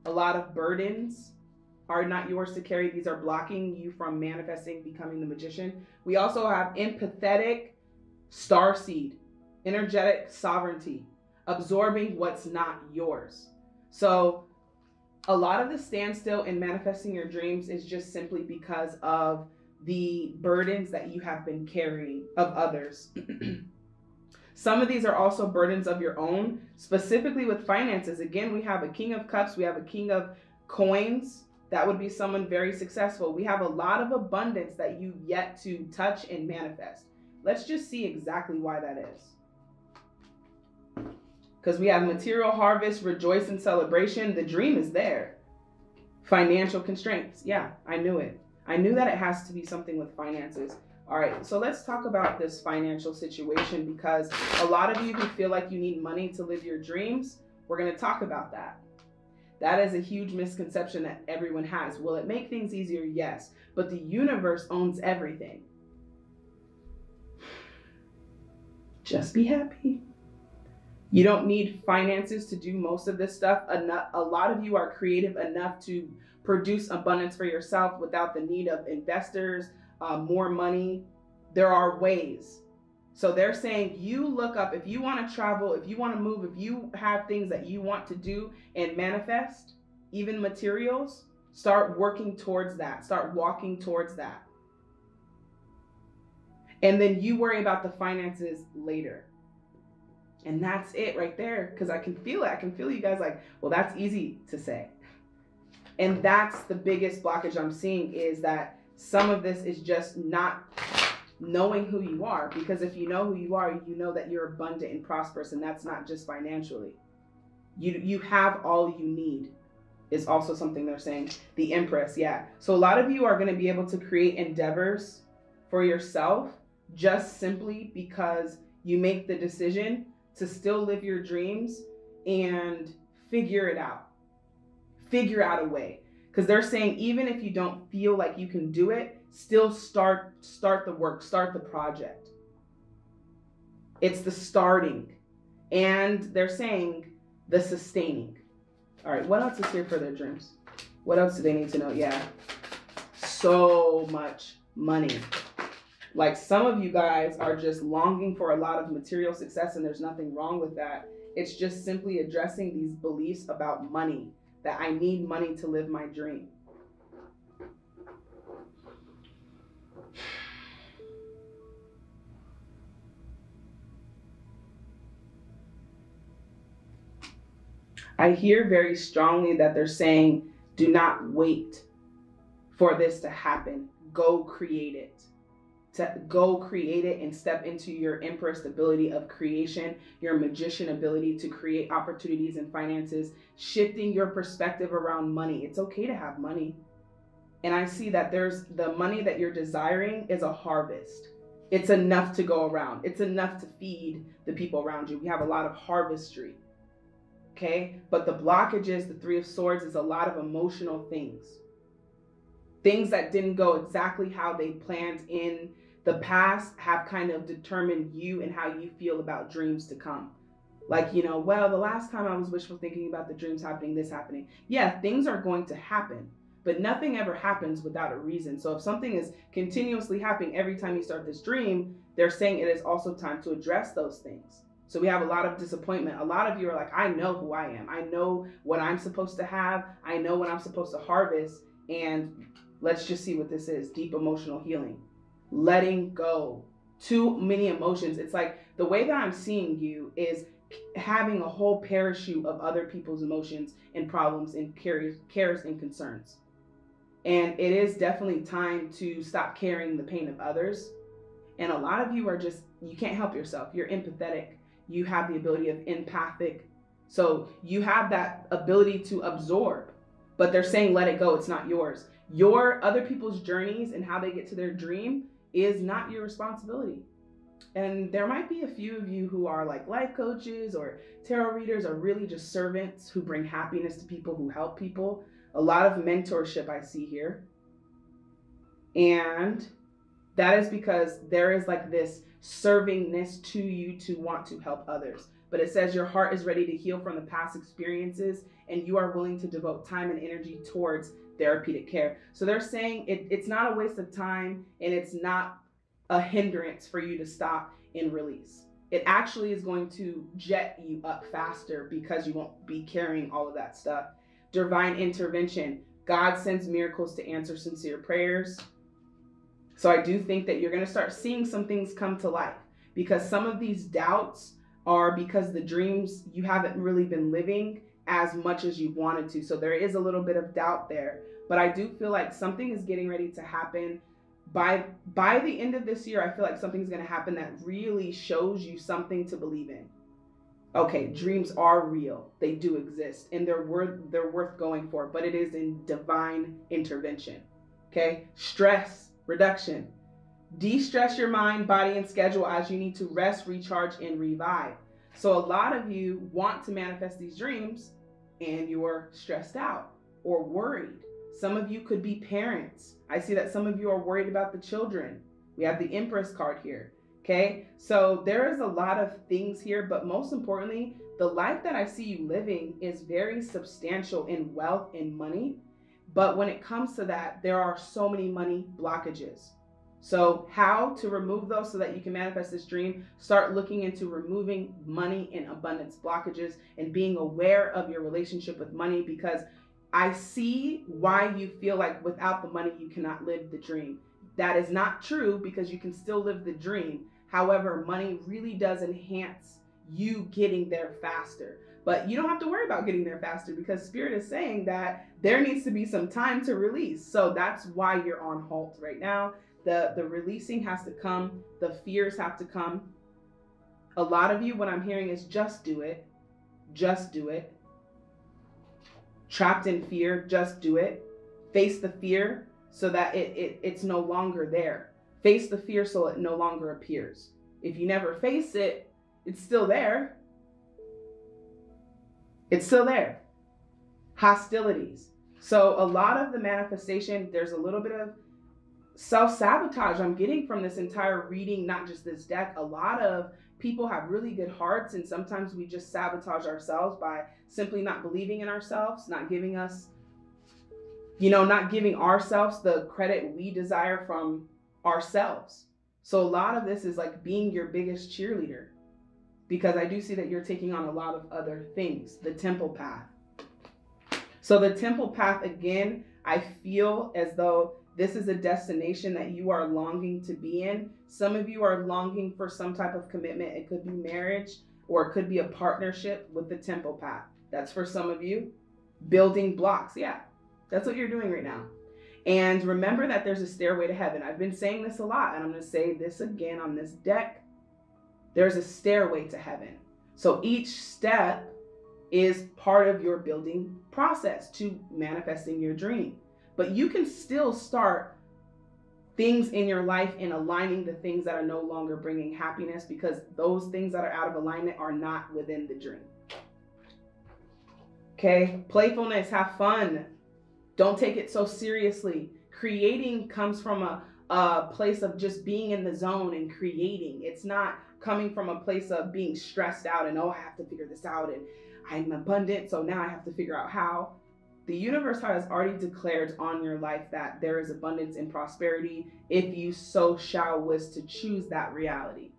A lot of burdens are not yours to carry. These are blocking you from manifesting, becoming the magician. We also have empathetic starseed. Energetic sovereignty, absorbing what's not yours. So a lot of the standstill in manifesting your dreams is just simply because of the burdens that you have been carrying of others. Some of these are also burdens of your own, specifically with finances. Again, we have a King of Cups, we have a King of Coins. That would be someone very successful. We have a lot of abundance that you've yet to touch and manifest. Let's just see exactly why that is. Because we have material harvest, rejoice in celebration. The dream is there. Financial constraints. Yeah, I knew it. I knew that it has to be something with finances. All right, so let's talk about this financial situation, because a lot of you who feel like you need money to live your dreams, we're going to talk about that. That is a huge misconception that everyone has. Will it make things easier? Yes, but the universe owns everything. Just be happy. You don't need finances to do most of this stuff. A lot of you are creative enough to produce abundance for yourself without the need of investors, more money. There are ways. So they're saying you look up, if you want to travel, if you want to move, if you have things that you want to do and manifest, even materials, start working towards that. Start walking towards that. And then you worry about the finances later. And that's it right there, because I can feel it. I can feel you guys like, well, that's easy to say. And that's the biggest blockage I'm seeing, is that some of this is just not knowing who you are, because if you know who you are, you know that you're abundant and prosperous, and that's not just financially. You have all you need is also something they're saying. The Empress, yeah. So a lot of you are going to be able to create endeavors for yourself just simply because you make the decision to still live your dreams and figure it out. Figure out a way. Because they're saying even if you don't feel like you can do it, still start the work, start the project. It's the starting. And they're saying the sustaining. All right, what else is here for their dreams? What else do they need to know? Yeah, so much money. Like, some of you guys are just longing for a lot of material success, and there's nothing wrong with that. It's just simply addressing these beliefs about money, that I need money to live my dream. I hear very strongly that they're saying, do not wait for this to happen. Go create it. Go create it and step into your Empress ability of creation, your Magician ability to create opportunities and finances, shifting your perspective around money. It's okay to have money. And I see that there's the money that you're desiring is a harvest. It's enough to go around. It's enough to feed the people around you. We have a lot of harvestry. Okay, but the blockages, the Three of Swords, is a lot of emotional things. Things that didn't go exactly how they planned in the past have kind of determined you and how you feel about dreams to come. Like, you know, well, the last time I was wishful thinking about the dreams happening, this happening. Yeah, things are going to happen, but nothing ever happens without a reason. So if something is continuously happening every time you start this dream, they're saying it is also time to address those things. So we have a lot of disappointment. A lot of you are like, I know who I am. I know what I'm supposed to have. I know what I'm supposed to harvest. And let's just see what this is. Deep emotional healing. Letting go. Too many emotions. It's like the way that I'm seeing you is having a whole parachute of other people's emotions and problems and cares and concerns. And it is definitely time to stop carrying the pain of others. And a lot of you are just, you can't help yourself. You're empathetic. You have the ability of empathic. So you have that ability to absorb, but they're saying, let it go. It's not yours. Your other people's journeys and how they get to their dream is not your responsibility. And there might be a few of you who are like life coaches or tarot readers or really just servants who bring happiness to people, who help people. A lot of mentorship I see here. And that is because there is like this servingness to you to want to help others. But it says your heart is ready to heal from the past experiences and you are willing to devote time and energy towards therapeutic care. So they're saying it's not a waste of time and it's not a hindrance for you to stop and release. It actually is going to jet you up faster because you won't be carrying all of that stuff. Divine intervention. God sends miracles to answer sincere prayers. So I do think that you're going to start seeing some things come to life, because some of these doubts are because the dreams you haven't really been living as much as you wanted to. So there is a little bit of doubt there, but I do feel like something is getting ready to happen by the end of this year. I feel like something's going to happen that really shows you something to believe in. Okay, dreams are real. They do exist and they're worth going for, but it is in divine intervention. Okay, stress reduction. De-stress your mind, body, and schedule as you need to rest, recharge, and revive. So a lot of you want to manifest these dreams and you're stressed out or worried. Some of you could be parents. I see that some of you are worried about the children. We have the Empress card here. Okay, so there is a lot of things here, but most importantly, the life that I see you living is very substantial in wealth and money. But when it comes to that, there are so many money blockages. So how to remove those so that you can manifest this dream? Start looking into removing money and abundance blockages and being aware of your relationship with money, because I see why you feel like without the money, you cannot live the dream. That is not true, because you can still live the dream. However, money really does enhance you getting there faster. But you don't have to worry about getting there faster, because Spirit is saying that there needs to be some time to release. So that's why you're on halt right now. The releasing has to come. The fears have to come. A lot of you, what I'm hearing is just do it. Just do it. Trapped in fear, just do it. Face the fear so that it's no longer there. Face the fear so it no longer appears. If you never face it, it's still there. It's still there. Hostilities. So a lot of the manifestation, there's a little bit of self-sabotage I'm getting from this entire reading, not just this deck. A lot of people have really good hearts, and sometimes we just sabotage ourselves by simply not believing in ourselves, not giving ourselves the credit we desire from ourselves. So a lot of this is like being your biggest cheerleader, because I do see that you're taking on a lot of other things. The Temple Path. So the Temple Path, again, I feel as though this is a destination that you are longing to be in. Some of you are longing for some type of commitment. It could be marriage, or it could be a partnership with the Temple Path. That's for some of you. Building blocks. Yeah, that's what you're doing right now. And remember that there's a stairway to heaven. I've been saying this a lot, and I'm going to say this again on this deck. There's a stairway to heaven. So each step is part of your building process to manifesting your dream. But you can still start things in your life and aligning the things that are no longer bringing happiness, because those things that are out of alignment are not within the dream. Okay, playfulness, have fun. Don't take it so seriously. Creating comes from a place of just being in the zone and creating. It's not coming from a place of being stressed out and, oh, I have to figure this out and I'm abundant, so now I have to figure out how. The universe has already declared on your life that there is abundance and prosperity if you so shall wish to choose that reality.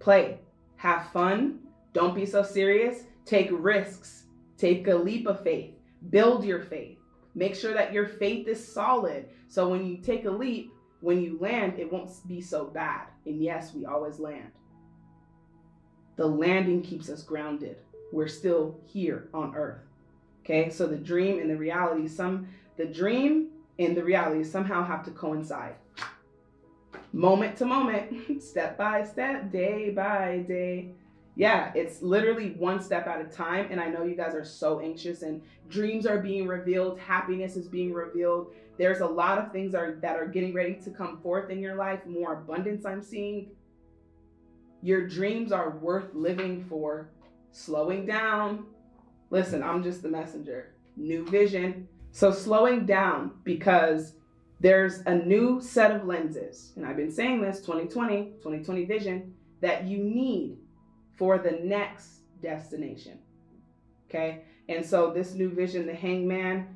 Play, have fun, don't be so serious, take risks, take a leap of faith, build your faith. Make sure that your faith is solid, so when you take a leap, when you land, it won't be so bad. And yes, we always land. The landing keeps us grounded. We're still here on earth. Okay, so the dream and the reality, somehow have to coincide. Moment to moment, step by step, day by day. Yeah, it's literally one step at a time. And I know you guys are so anxious, and dreams are being revealed. Happiness is being revealed. There's a lot of things that are getting ready to come forth in your life. More abundance I'm seeing. Your dreams are worth living for. Slowing down. Listen, I'm just the messenger. New vision. So slowing down, because there's a new set of lenses. And I've been saying this, 2020 vision that you need for the next destination. Okay. And so this new vision, the Hangman,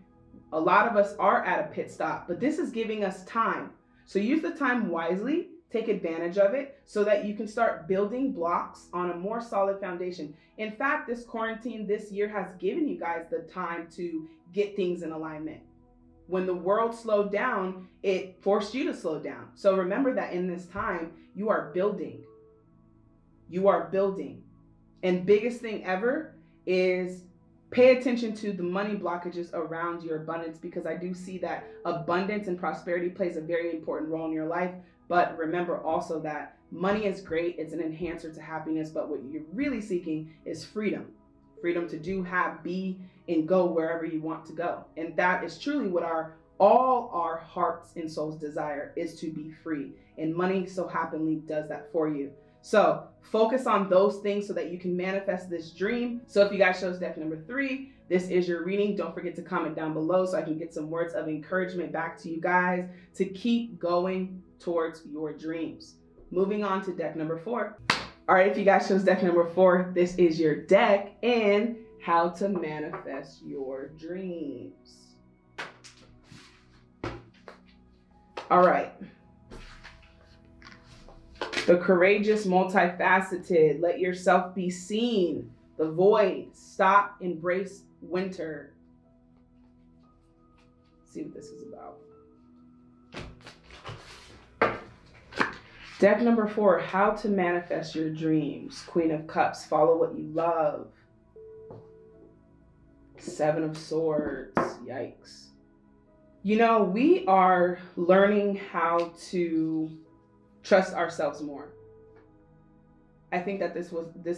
a lot of us are at a pit stop, but this is giving us time. So use the time wisely. Take advantage of it so that you can start building blocks on a more solid foundation. In fact, this quarantine this year has given you guys the time to get things in alignment. When the world slowed down, it forced you to slow down. So remember that in this time, you are building. You are building. And biggest thing ever is pay attention to the money blockages around your abundance, because I do see that abundance and prosperity plays a very important role in your life. But remember also that money is great. It's an enhancer to happiness. But what you're really seeking is freedom. Freedom to do, have, be, and go wherever you want to go. And that is truly what all our hearts and souls desire, is to be free. And money so happily does that for you. So focus on those things so that you can manifest this dream. So if you guys chose deck number 3, this is your reading. Don't forget to comment down below so I can get some words of encouragement back to you guys to keep going towards your dreams. Moving on to deck number 4. All right, if you guys chose deck number 4, this is your deck and how to manifest your dreams. All right. The courageous, multifaceted, let yourself be seen. The void, stop, embrace winter. Let's see what this is about. Deck number 4, how to manifest your dreams. Queen of Cups, follow what you love. Seven of Swords, yikes. You know, we are learning how to trust ourselves more. I think that this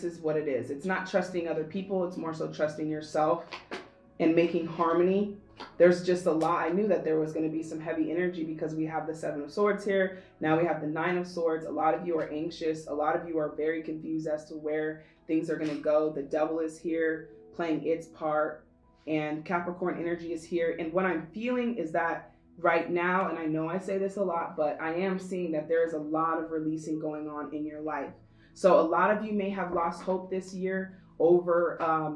is what it is. It's not trusting other people. It's more so trusting yourself and making harmony. There's just a lot. I knew that there was going to be some heavy energy because we have the Seven of Swords here. Now we have the Nine of Swords. A lot of you are anxious. A lot of you are very confused as to where things are going to go. The Devil is here playing its part, and Capricorn energy is here. And what I'm feeling is that right now, and I know I say this a lot, but I am seeing that there is a lot of releasing going on in your life. So a lot of you may have lost hope this year over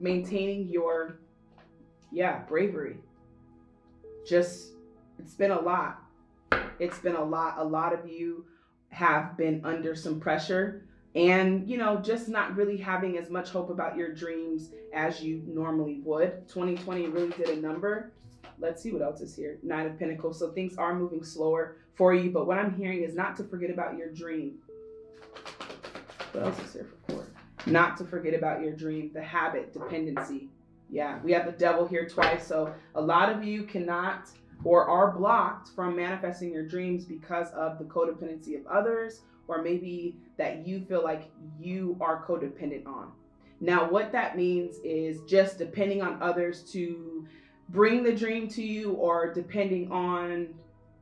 maintaining your bravery. It's been a lot. A lot of you have been under some pressure and, you know, just not really having as much hope about your dreams as you normally would. 2020 really did a number. Let's see what else is here. Nine of Pentacles. So things are moving slower for you. But what I'm hearing is not to forget about your dream. What else is here for Court? Not to forget about your dream. The habit, dependency. Yeah, we have the Devil here twice. So a lot of you cannot or are blocked from manifesting your dreams because of the codependency of others, or maybe that you feel like you are codependent on. Now, what that means is just depending on others to bring the dream to you, or depending on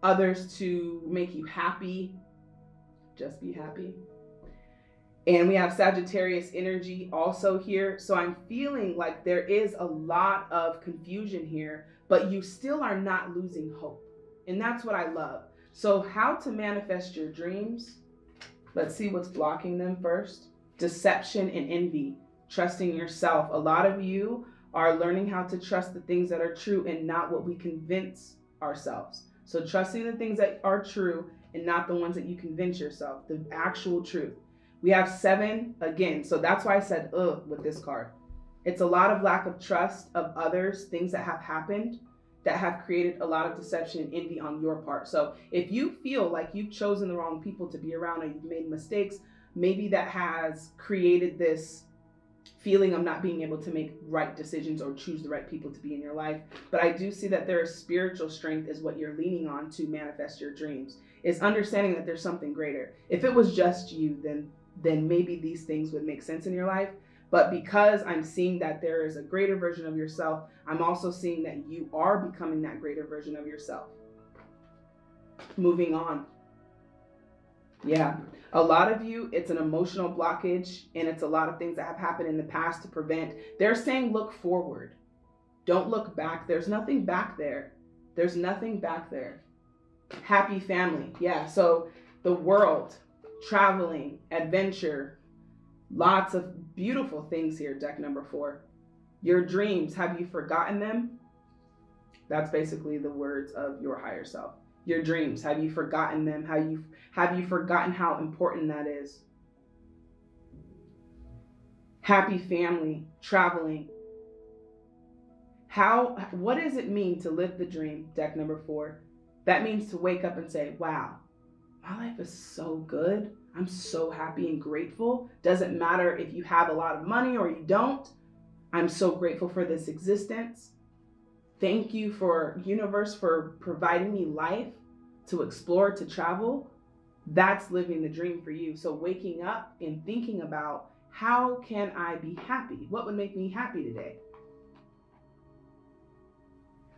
others to make you happy. Just be happy. And we have Sagittarius energy also here. So I'm feeling like there is a lot of confusion here, but you still are not losing hope. And that's what I love. So how to manifest your dreams. Let's see what's blocking them first. Deception and envy, trusting yourself. A lot of you are learning how to trust the things that are true and not what we convince ourselves. So trusting the things that are true and not the ones that you convince yourself, the actual truth. We have seven again. So that's why I said, ugh, with this card. It's a lot of lack of trust of others, things that have happened that have created a lot of deception and envy on your part. So if you feel like you've chosen the wrong people to be around, or you've made mistakes, maybe that has created this feeling of not being able to make right decisions or choose the right people to be in your life. But I do see that there is spiritual strength is what you're leaning on to manifest your dreams. It's understanding that there's something greater. If it was just you, then maybe these things would make sense in your life. But because I'm seeing that there is a greater version of yourself, I'm also seeing that you are becoming that greater version of yourself. Moving on. Yeah, a lot of you, it's an emotional blockage, and it's a lot of things that have happened in the past to prevent. They're saying look forward. Don't look back. There's nothing back there. There's nothing back there. Happy family. Yeah, so the world, traveling, adventure, lots of beautiful things here, deck number 4. Your dreams, have you forgotten them? That's basically the words of your higher self. Your dreams, have you forgotten them? Have you forgotten how important that is? Happy family, traveling. What does it mean to live the dream, deck number 4? That means to wake up and say, wow, my life is so good. I'm so happy and grateful. Doesn't matter if you have a lot of money or you don't. I'm so grateful for this existence. Thank you for universe for providing me life to explore, to travel. That's living the dream for you. So waking up and thinking about how can I be happy? What would make me happy today?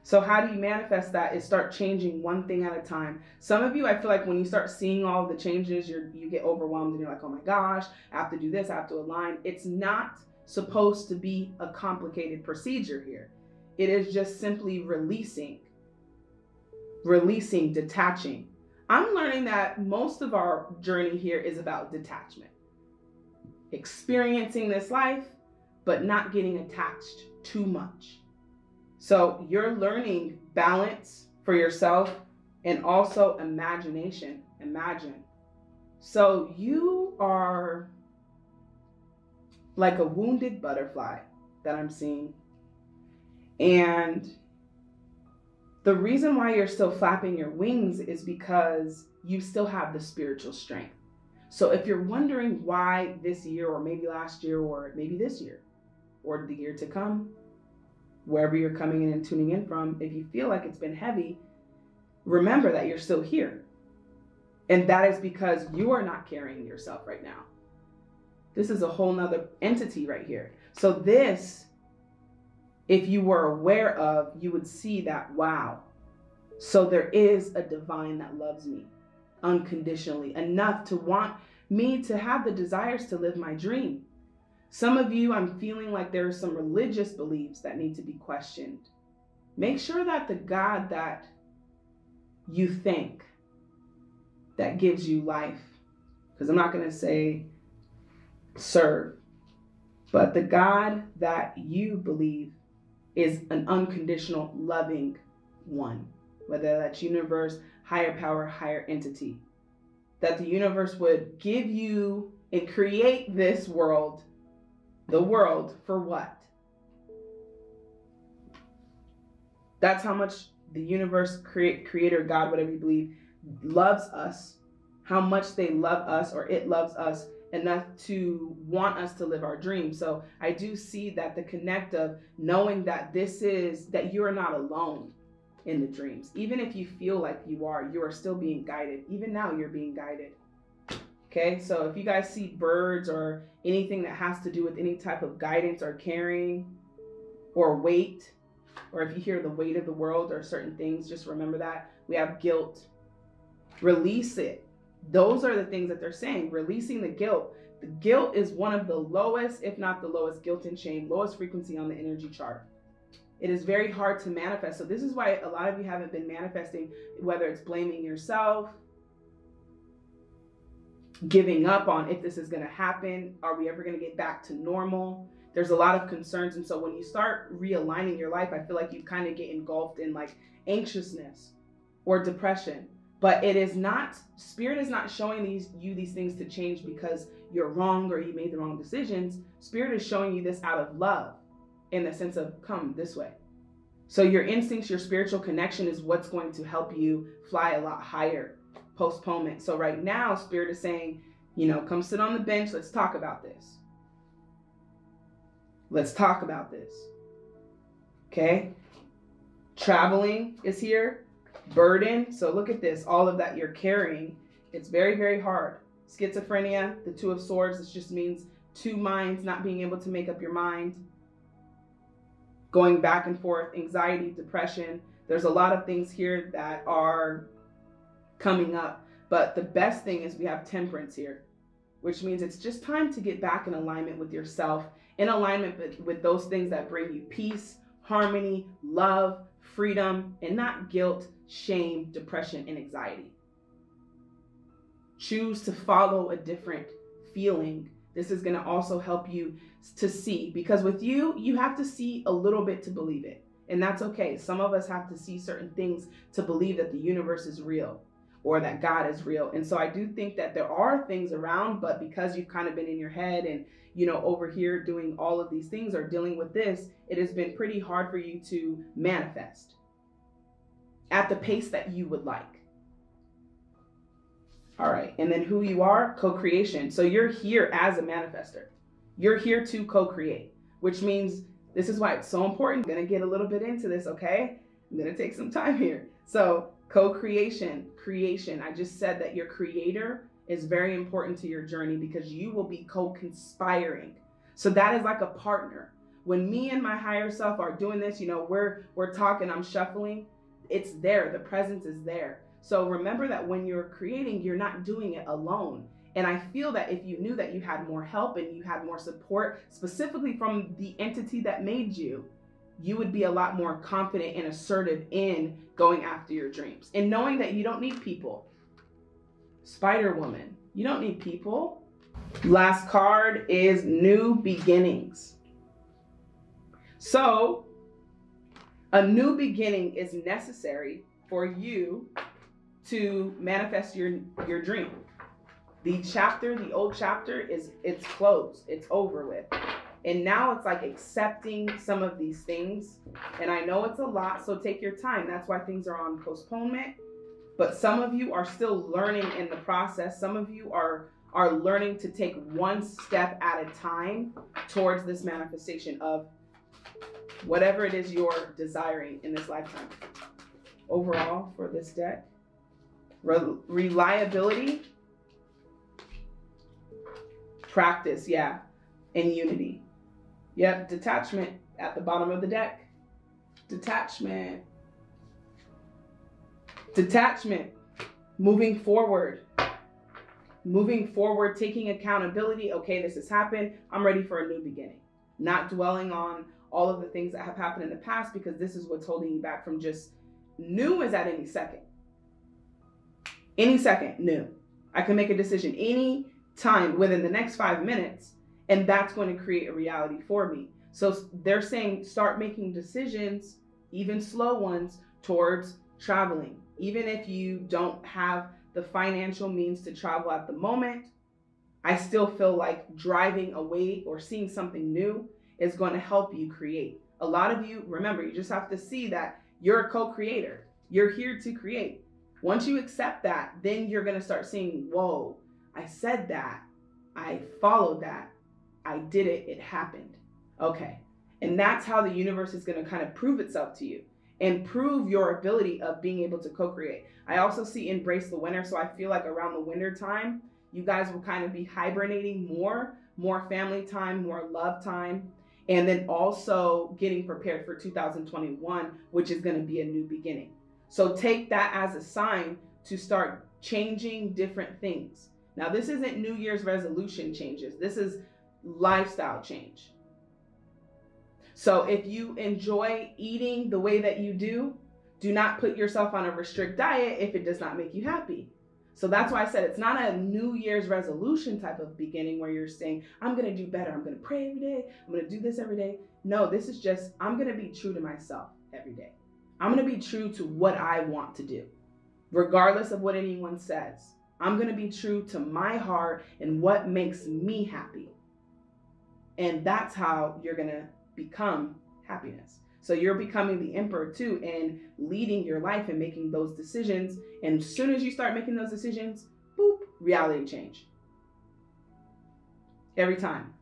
So how do you manifest that is start changing one thing at a time. Some of you, I feel like when you start seeing all the changes, you get overwhelmed and you're like, oh my gosh, I have to do this, I have to align. It's not supposed to be a complicated procedure here. It is just simply releasing, detaching. I'm learning that most of our journey here is about detachment. Experiencing this life, but not getting attached too much. So you're learning balance for yourself and also imagination. Imagine. So you are like a wounded butterfly that I'm seeing. And the reason why you're still flapping your wings is because you still have the spiritual strength. So if you're wondering why this year, or maybe last year, or maybe this year, or the year to come, wherever you're coming in and tuning in from, if you feel like it's been heavy, remember that you're still here. And that is because you are not carrying yourself right now. This is a whole nother entity right here. So this, if you were aware of, you would see that, wow, so there is a divine that loves me unconditionally enough to want me to have the desires to live my dream. Some of you, I'm feeling like there are some religious beliefs that need to be questioned. Make sure that the God that you thank, that gives you life, because I'm not going to say serve, but the God that you believe is an unconditional, loving one, whether that's universe, higher power, higher entity. that the universe would give you and create this world, the world, for what? That's how much the universe, creator, God, whatever you believe, loves us. How much they love us, or it loves us enough to want us to live our dream. So I do see that the connect of knowing that this is, that you are not alone in the dreams. Even if you feel like you are still being guided. Even now you're being guided. Okay, so if you guys see birds or anything that has to do with any type of guidance or carrying or weight, or if you hear the weight of the world or certain things, just remember that we have guilt. Release it. Those are the things that they're saying, releasing the guilt. The guilt is one of the lowest, if not the lowest, guilt and shame, lowest frequency on the energy chart. It is very hard to manifest. So this is why a lot of you haven't been manifesting, whether it's blaming yourself, giving up on if this is going to happen. Are we ever going to get back to normal? There's a lot of concerns. And so when you start realigning your life, I feel like you kind of get engulfed in like anxiousness or depression. But it is not, Spirit is not showing you these things to change because you're wrong or you made the wrong decisions. Spirit is showing you this out of love, in the sense of come this way. So your instincts, your spiritual connection is what's going to help you fly a lot higher. Postponement. So right now, Spirit is saying, you know, come sit on the bench. Let's talk about this. Let's talk about this. Okay. Traveling is here. Burden. So look at this, all of that you're carrying. It's very, very hard. Schizophrenia, the Two of Swords, this just means two minds, not being able to make up your mind, going back and forth, anxiety, depression. There's a lot of things here that are coming up, but the best thing is we have Temperance here, which means it's just time to get back in alignment with yourself, in alignment with those things that bring you peace, harmony, love, freedom, and not guilt, shame, depression, and anxiety. Choose to follow a different feeling. This is going to also help you to see, because with you, you have to see a little bit to believe it. And that's okay. Some of us have to see certain things to believe that the universe is real or that God is real. And so I do think that there are things around, but because you've kind of been in your head and, you know, over here doing all of these things or dealing with this, it has been pretty hard for you to manifest at the pace that you would like. All right. And then who you are, co-creation. So you're here as a manifester. You're here to co-create, which means this is why it's so important. I'm going to get a little bit into this. Okay. I'm going to take some time here. So co-creation, creation. I just said that your creator is very important to your journey because you will be co-conspiring. So that is like a partner. When me and my higher self are doing this, you know, we're talking, I'm shuffling. It's there. The presence is there. So remember that when you're creating, you're not doing it alone. And I feel that if you knew that you had more help and you had more support, specifically from the entity that made you, you would be a lot more confident and assertive in going after your dreams and knowing that you don't need people. Spider Woman, you don't need people. Last card is new beginnings. So a new beginning is necessary for you to manifest your dream. The chapter, the old chapter, it's closed. It's over with. And now it's like accepting some of these things. And I know it's a lot, so take your time. That's why things are on postponement. But some of you are still learning in the process. Some of you are learning to take one step at a time towards this manifestation of whatever it is you're desiring in this lifetime. Overall for this deck, reliability, practice, yeah, and unity. Yep, detachment at the bottom of the deck. Detachment. Detachment, moving forward. Moving forward, taking accountability. Okay, this has happened. I'm ready for a new beginning. Not dwelling on all of the things that have happened in the past, because this is what's holding you back from just new is at any second. Any second, new. I can make a decision any time within the next 5 minutes, and that's going to create a reality for me. So they're saying start making decisions, even slow ones, towards traveling. Even if you don't have the financial means to travel at the moment. I still feel like driving away or seeing something new is going to help you create. A lot of you, remember, you just have to see that you're a co-creator. You're here to create. Once you accept that, then you're going to start seeing, whoa, I said that. I followed that. I did it. It happened. Okay. And that's how the universe is going to kind of prove itself to you and prove your ability of being able to co-create. I also see embrace the winter. So I feel like around the winter time, you guys will kind of be hibernating more family time, more love time, and then also getting prepared for 2021, which is going to be a new beginning. So take that as a sign to start changing different things. Now, this isn't New Year's resolution changes. This is lifestyle change. So if you enjoy eating the way that you do not put yourself on a restrict diet if it does not make you happy. So that's why I said it's not a New Year's resolution type of beginning where you're saying, I'm going to do better. I'm going to pray every day. I'm going to do this every day. No, this is just, I'm going to be true to myself every day. I'm going to be true to what I want to do, regardless of what anyone says. I'm going to be true to my heart and what makes me happy. And that's how you're going to become happiness. So you're becoming the emperor too and leading your life and making those decisions. And as soon as you start making those decisions, boop, reality change. Every time.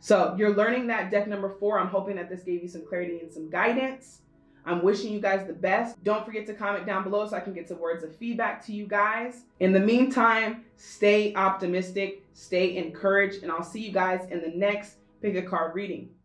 So you're learning that deck number 4. I'm hoping that this gave you some clarity and some guidance. I'm wishing you guys the best. Don't forget to comment down below so I can get some words of feedback to you guys. In the meantime, stay optimistic, stay encouraged, and I'll see you guys in the next Pick a Card reading.